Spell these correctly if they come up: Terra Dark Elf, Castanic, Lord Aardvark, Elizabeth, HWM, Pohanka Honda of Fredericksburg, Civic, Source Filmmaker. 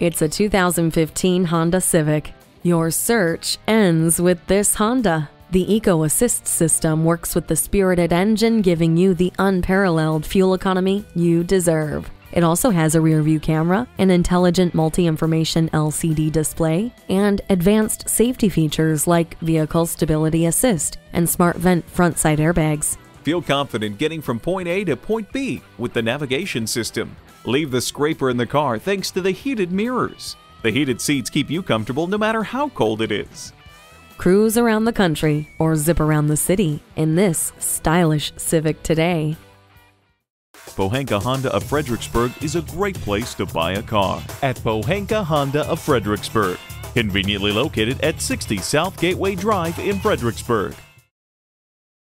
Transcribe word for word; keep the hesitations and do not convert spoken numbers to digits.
It's a two thousand fifteen Honda Civic. Your search ends with this Honda. The Eco Assist system works with the spirited engine, giving you the unparalleled fuel economy you deserve. It also has a rear-view camera, an intelligent multi-information L C D display, and advanced safety features like Vehicle Stability Assist and Smart Vent front side airbags. Feel confident getting from point A to point B with the navigation system. Leave the scraper in the car thanks to the heated mirrors. The heated seats keep you comfortable no matter how cold it is. Cruise around the country or zip around the city in this stylish Civic today. Pohanka Honda of Fredericksburg is a great place to buy a car at Pohanka Honda of Fredericksburg. Conveniently located at sixty South Gateway Drive in Fredericksburg.